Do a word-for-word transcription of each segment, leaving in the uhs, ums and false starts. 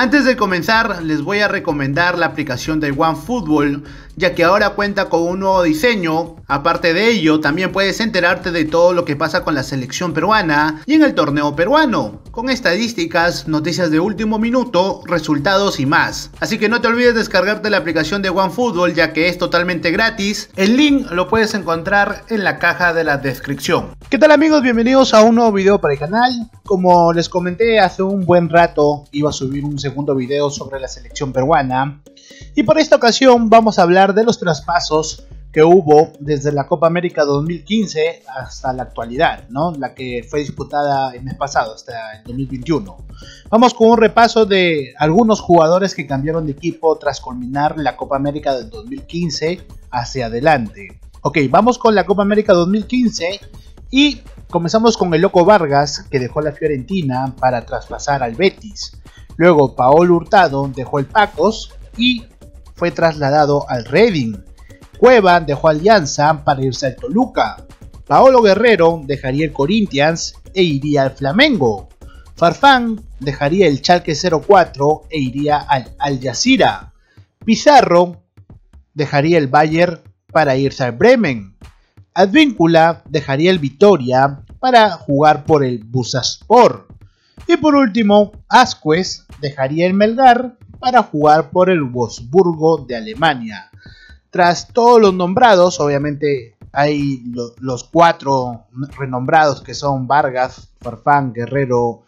Antes de comenzar, les voy a recomendar la aplicación de OneFootball, ya que ahora cuenta con un nuevo diseño. Aparte de ello, también puedes enterarte de todo lo que pasa con la selección peruana y en el torneo peruano, con estadísticas, noticias de último minuto, resultados y más. Así que no te olvides descargarte la aplicación de OneFootball, ya que es totalmente gratis. El link lo puedes encontrar en la caja de la descripción. ¿Qué tal, amigos? Bienvenidos a un nuevo video para el canal. Como les comenté hace un buen rato, iba a subir un segundo video sobre la selección peruana, y por esta ocasión vamos a hablar de los traspasos que hubo desde la Copa América dos mil quince hasta la actualidad, ¿no? La que fue disputada el mes pasado hasta el dos mil veintiuno. Vamos con un repaso de algunos jugadores que cambiaron de equipo tras culminar la Copa América del dos mil quince hacia adelante. Ok, vamos con la Copa América dos mil quince y comenzamos con el Loco Vargas, que dejó la Fiorentina para traspasar al Betis. Luego Paolo Hurtado dejó el Pacos y fue trasladado al Reading. Cueva dejó Alianza para irse al Toluca. Paolo Guerrero dejaría el Corinthians e iría al Flamengo. Farfán dejaría el Schalke cero cuatro e iría al Al Jazeera. Pizarro dejaría el Bayern para irse al Bremen. Advíncula dejaría el Vitoria para jugar por el Bursaspor. Y por último, Asquez dejaría el Melgar para jugar por el Wolfsburgo de Alemania. Tras todos los nombrados, obviamente hay lo, los cuatro renombrados, que son Vargas, Farfán, Guerrero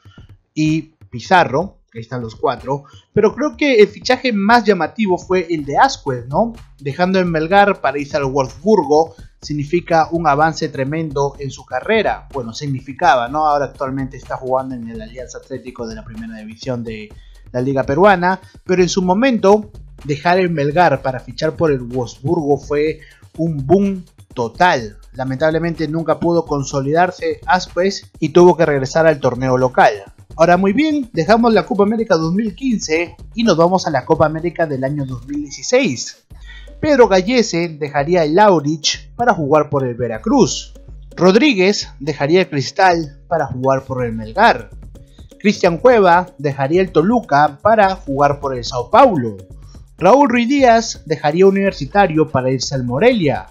y Pizarro. Ahí están los cuatro. Pero creo que el fichaje más llamativo fue el de Asquez, ¿no? Dejando en Melgar para irse al Wolfsburgo significa un avance tremendo en su carrera. Bueno, significaba, ¿no? Ahora actualmente está jugando en el Alianza Atlético de la Primera División de la Liga Peruana. Pero en su momento, dejar el Melgar para fichar por el Wolfsburgo fue un boom total. Lamentablemente nunca pudo consolidarse Asquez y tuvo que regresar al torneo local. Ahora, muy bien, dejamos la Copa América dos mil quince y nos vamos a la Copa América del año dos mil dieciséis. Pedro Gallese dejaría el Aurich para jugar por el Veracruz. Rodríguez dejaría el Cristal para jugar por el Melgar. Christian Cueva dejaría el Toluca para jugar por el Sao Paulo. Raúl Ruiz Díaz dejaría Universitario para irse al Morelia.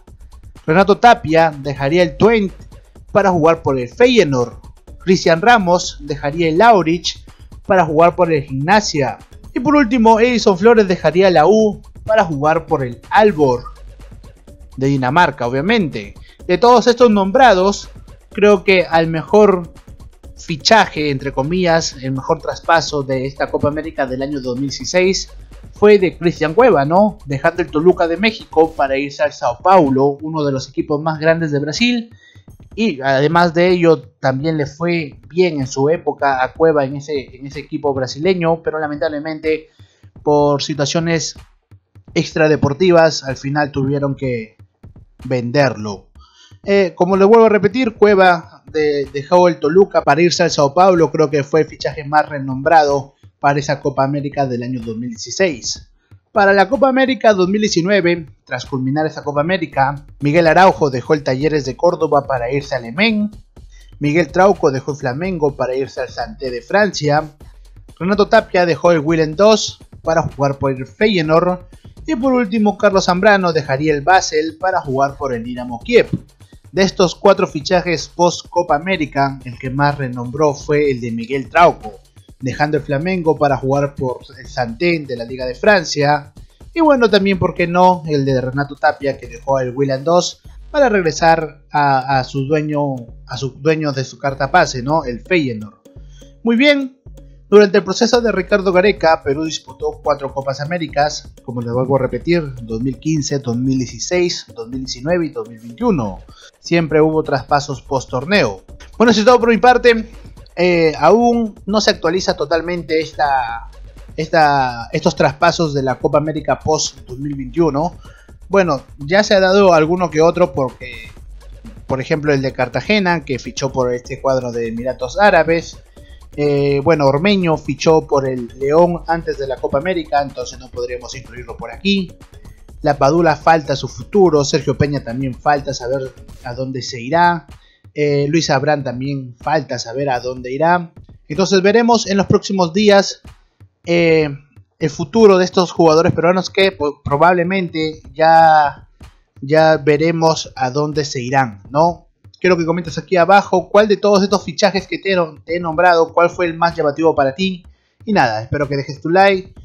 Renato Tapia dejaría el Twente para jugar por el Feyenoord. Cristian Ramos dejaría el Aurich para jugar por el Gimnasia. Y por último, Edison Flores dejaría la U para jugar por el Aalborg de Dinamarca, obviamente. De todos estos nombrados, creo que al mejor fichaje, entre comillas, el mejor traspaso de esta Copa América del año dos mil dieciséis fue de Christian Cueva, ¿no? Dejando el Toluca de México para irse al Sao Paulo, uno de los equipos más grandes de Brasil. Y además de ello, también le fue bien en su época a Cueva en ese, en ese equipo brasileño, pero lamentablemente por situaciones extradeportivas al final tuvieron que venderlo. Eh, como le vuelvo a repetir, Cueva de, dejó el Toluca para irse al Sao Paulo. Creo que fue el fichaje más renombrado para esa Copa América del año dos mil dieciséis. Para la Copa América dos mil diecinueve, tras culminar esa Copa América, Miguel Araujo dejó el Talleres de Córdoba para irse al Emmen. Miguel Trauco dejó el Flamengo para irse al Santé de Francia. Renato Tapia dejó el Willem dos para jugar por el Feyenoord. Y por último, Carlos Zambrano dejaría el Basel para jugar por el Dinamo Kiev. De estos cuatro fichajes post Copa América, el que más renombró fue el de Miguel Trauco, dejando el Flamengo para jugar por el Saint-Étienne de la Liga de Francia. Y bueno, también, ¿por qué no?, el de Renato Tapia, que dejó al Willem dos para regresar a, a su dueño a sus dueños de su carta pase, ¿no?, el Feyenoord. Muy bien, durante el proceso de Ricardo Gareca, Perú disputó cuatro Copas Américas, como les vuelvo a repetir, dos mil quince, dos mil dieciséis, dos mil diecinueve y dos mil veintiuno. Siempre hubo traspasos post torneo. Bueno, eso es todo por mi parte. Eh, aún no se actualiza totalmente esta, esta, estos traspasos de la Copa América post dos mil veintiuno. Bueno, ya se ha dado alguno que otro, porque, por ejemplo, el de Cartagena, que fichó por este cuadro de Emiratos Árabes. Eh, bueno, Ormeño fichó por el León antes de la Copa América, entonces no podríamos incluirlo por aquí. La Padula falta su futuro. Sergio Peña también falta saber a dónde se irá. Eh, Luis Abrán también falta saber a dónde irá. Entonces veremos en los próximos días eh, el futuro de estos jugadores peruanos que pues, probablemente ya, ya veremos a dónde se irán, ¿no? Quiero que comentes aquí abajo cuál de todos estos fichajes que te, te he nombrado, cuál fue el más llamativo para ti. Y nada, espero que dejes tu like,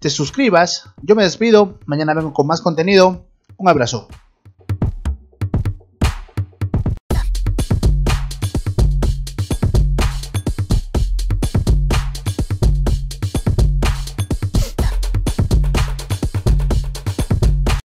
te suscribas. Yo me despido, mañana vengo con más contenido. Un abrazo.